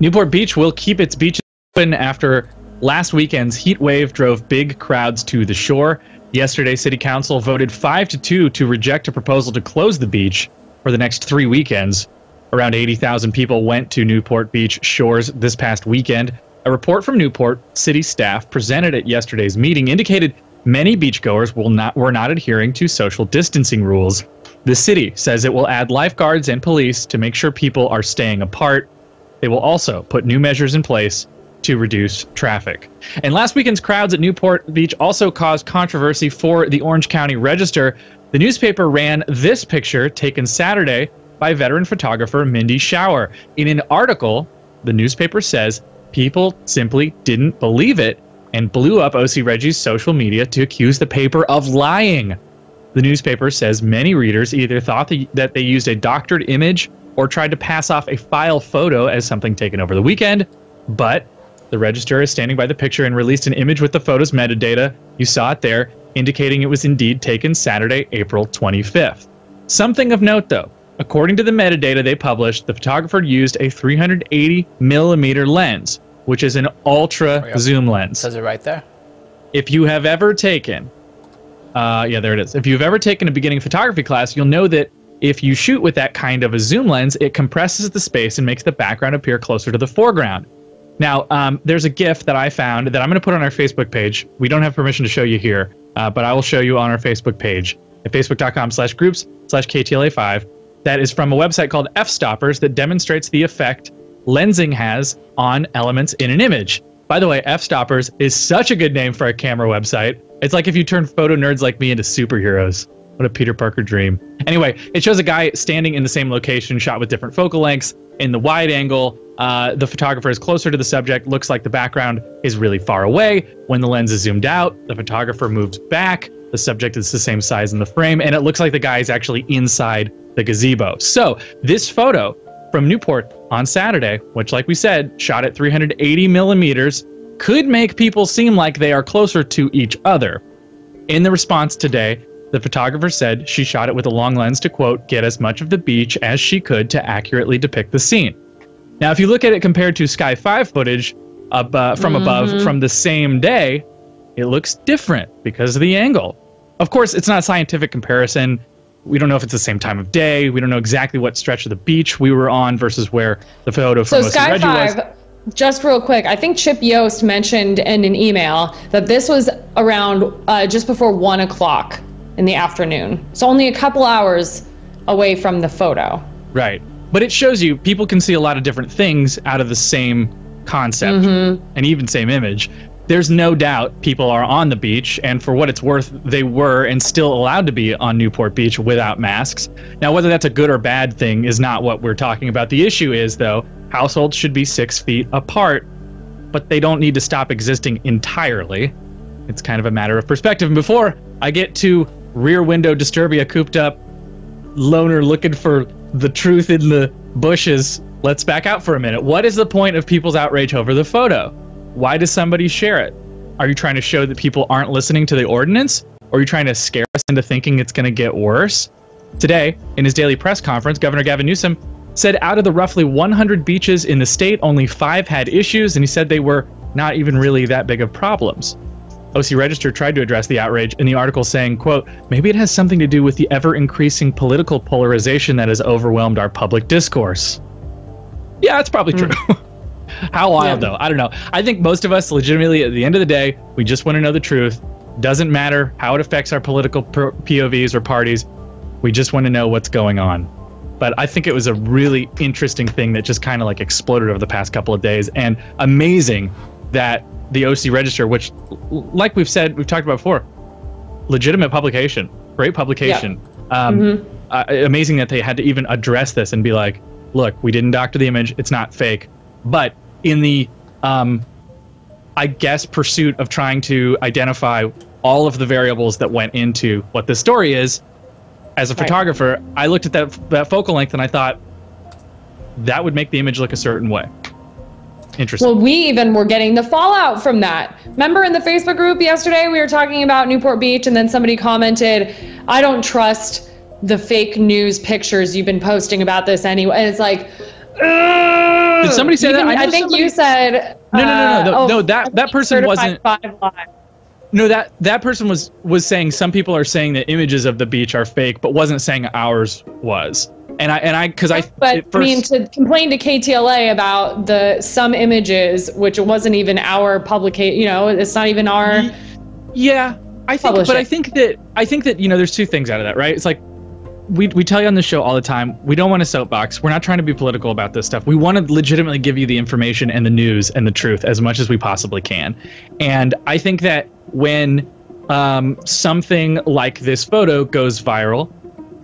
Newport Beach will keep its beaches open after last weekend's heat wave drove big crowds to the shore. Yesterday, City Council voted 5-2 to reject a proposal to close the beach for the next 3 weekends. Around 80,000 people went to Newport Beach shores this past weekend. A report from Newport City staff presented at yesterday's meeting indicated many beachgoers were not adhering to social distancing rules. The city says it will add lifeguards and police to make sure people are staying apart. They will also put new measures in place to reduce traffic. And last weekend's crowds at Newport Beach also caused controversy for the Orange County Register. The newspaper ran this picture taken Saturday by veteran photographer Mindy Schauer. In an article, the newspaper says people simply didn't believe it and blew up OC Reggie's social media to accuse the paper of lying. The newspaper says many readers either thought that they used a doctored image or tried to pass off a file photo as something taken over the weekend, but the Register is standing by the picture and released an image with the photo's metadata. You saw it there, indicating it was indeed taken Saturday, April 25th. Something of note, though. According to the metadata they published, the photographer used a 380mm lens, which is an ultra zoom lens. Says it right there. If you have ever taken, yeah, there it is. If you've ever taken a beginning photography class, you'll know that if you shoot with that kind of a zoom lens, it compresses the space and makes the background appear closer to the foreground. Now, there's a GIF that I found that I'm going to put on our Facebook page. We don't have permission to show you here, but I will show you on our Facebook page at facebook.com/groups/KTLA5. That is from a website called f-stoppers that demonstrates the effect lensing has on elements in an image. By the way, f-stoppers is such a good name for a camera website. It's like if you turn photo nerds like me into superheroes. What a Peter Parker dream. Anyway, it shows a guy standing in the same location, shot with different focal lengths. In the wide angle, the photographer is closer to the subject, looks like the background is really far away. When the lens is zoomed out, the photographer moves back, the subject is the same size in the frame, and it looks like the guy is actually inside the gazebo. So this photo from Newport on Saturday, which, like we said, shot at 380mm, could make people seem like they are closer to each other. In the response today, the photographer said she shot it with a long lens to, quote, get as much of the beach as she could to accurately depict the scene. Now, if you look at it compared to Sky 5 footage from above from the same day, it looks different because of the angle. Of course, it's not a scientific comparison. We don't know if it's the same time of day. We don't know exactly what stretch of the beach we were on versus where the photo from Sky 5 was. Just real quick, I think Chip Yost mentioned in an email that this was around just before 1 o'clock in the afternoon. So only a couple hours away from the photo. Right. But it shows you people can see a lot of different things out of the same concept and even same image. There's no doubt people are on the beach, and for what it's worth, they were and still allowed to be on Newport Beach without masks. Now, whether that's a good or bad thing is not what we're talking about. The issue is, though, households should be 6 feet apart, but they don't need to stop existing entirely. It's kind of a matter of perspective. And before I get to Rear Window Disturbia, cooped up loner looking for the truth in the bushes, let's back out for a minute. What is the point of people's outrage over the photo? Why does somebody share it? Are you trying to show that people aren't listening to the ordinance? Or are you trying to scare us into thinking it's going to get worse? Today, in his daily press conference, Governor Gavin Newsom said out of the roughly 100 beaches in the state, only 5 had issues, and he said they were not even really that big of problems. OC Register tried to address the outrage in the article saying, quote, maybe it has something to do with the ever-increasing political polarization that has overwhelmed our public discourse. Yeah, that's probably true. How wild, though? I don't know. I think most of us legitimately, at the end of the day, we just want to know the truth. Doesn't matter how it affects our political POVs or parties. We just want to know what's going on. But I think it was a really interesting thing that just kind of like exploded over the past couple of days, and amazing that the OC Register, which, like we've said, we've talked about before, legitimate publication, great publication. Yeah. Amazing that they had to even address this and be like, look, we didn't doctor the image. It's not fake. But in the, I guess, pursuit of trying to identify all of the variables that went into what this story is, as a photographer, I looked at that focal length and I thought that would make the image look a certain way. Interesting. Well, we even were getting the fallout from that. Remember in the Facebook group yesterday, we were talking about Newport Beach, and then somebody commented, I don't trust the fake news pictures you've been posting about this anyway. And it's like, Did somebody say that? I think you said. No. That person wasn't. No, that person was saying some people are saying that images of the beach are fake, but wasn't saying ours was. To complain to KTLA about some images, which it wasn't even our publication. You know, it's not even our. Yeah, I think. But I think that there's two things out of that, right? It's like. We tell you on the show all the time, we don't want a soapbox. We're not trying to be political about this stuff. We want to legitimately give you the information and the news and the truth as much as we possibly can. And I think that when something like this photo goes viral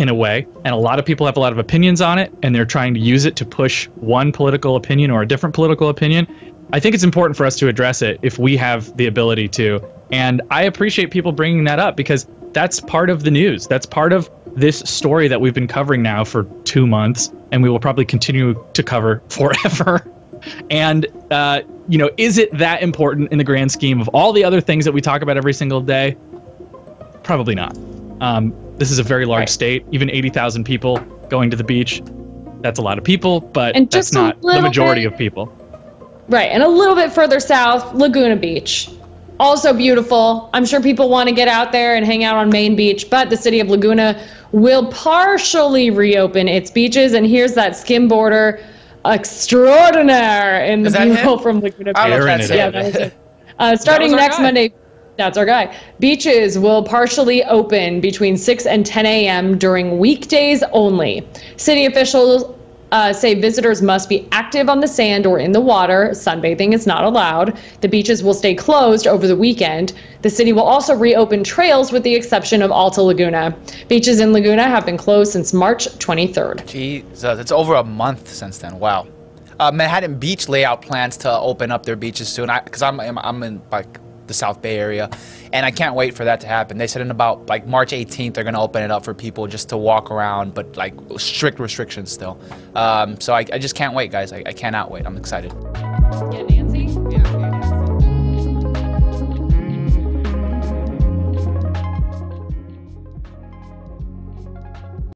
in a way, and a lot of people have a lot of opinions on it, and they're trying to use it to push one political opinion or a different political opinion, I think it's important for us to address it if we have the ability to. And I appreciate people bringing that up because that's part of the news. That's part of this story that we've been covering now for 2 months, and we will probably continue to cover forever. And, is it that important in the grand scheme of all the other things that we talk about every single day? Probably not. This is a very large state, even 80,000 people going to the beach. That's a lot of people, but that's not the majority of people. Right. And a little bit further south, Laguna Beach. Also beautiful. I'm sure people want to get out there and hang out on Main Beach, but the city of Laguna will partially reopen its beaches. And here's that skimboarder extraordinaire in the people from Laguna Beach. Starting next Monday, that's our guy. Beaches will partially open between 6 and 10 a.m. during weekdays only. City officials say visitors must be active on the sand or in the water. Sunbathing is not allowed. The beaches will stay closed over the weekend. The city will also reopen trails with the exception of Alta Laguna. Beaches in Laguna have been closed since March 23rd. Jesus, it's over a month since then. Wow. Manhattan Beach layout plans to open up their beaches soon because I'm in the South Bay area, and I can't wait for that to happen. They said in about March 18th they're gonna open it up for people just to walk around, but strict restrictions still. So I just can't wait, guys. I cannot wait. I'm excited.